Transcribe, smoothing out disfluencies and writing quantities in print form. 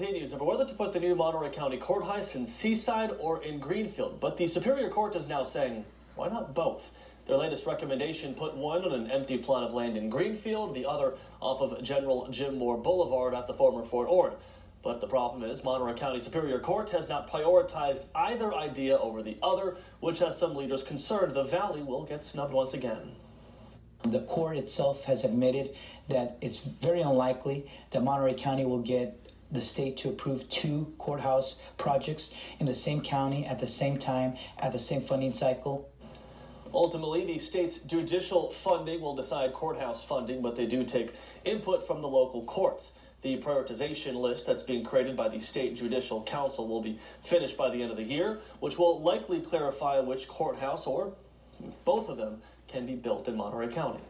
Continues over whether to put the new Monterey County Courthouse in Seaside or in Greenfield, but the Superior Court is now saying, why not both? Their latest recommendation put one on an empty plot of land in Greenfield, the other off of General Jim Moore Boulevard at the former Fort Ord. But the problem is Monterey County Superior Court has not prioritized either idea over the other, which has some leaders concerned the valley will get snubbed once again. The court itself has admitted that it's very unlikely that Monterey County will get the state to approve two courthouse projects in the same county at the same time at the same funding cycle. Ultimately, the state's judicial funding will decide courthouse funding, but they do take input from the local courts. The prioritization list that's being created by the State Judicial Council will be finished by the end of the year, which will likely clarify which courthouse or both of them can be built in Monterey County.